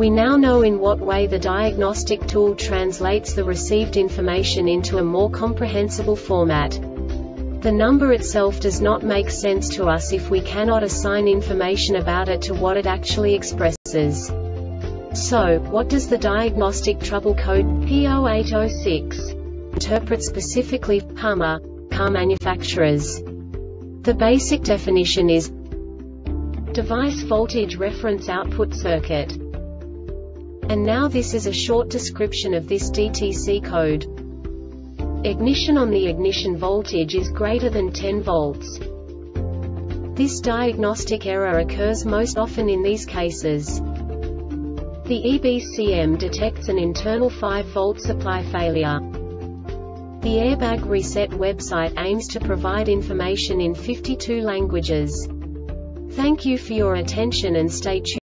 We now know in what way the diagnostic tool translates the received information into a more comprehensible format. The number itself does not make sense to us if we cannot assign information about it to what it actually expresses. So, what does the diagnostic trouble code P0806 interpret specifically for Hummer car manufacturers? The basic definition is device voltage reference output circuit. And now this is a short description of this DTC code. Ignition on. The ignition voltage is greater than 10 volts. This diagnostic error occurs most often in these cases. The EBCM detects an internal 5-volt supply failure. The Airbag Reset website aims to provide information in 52 languages. Thank you for your attention and stay tuned.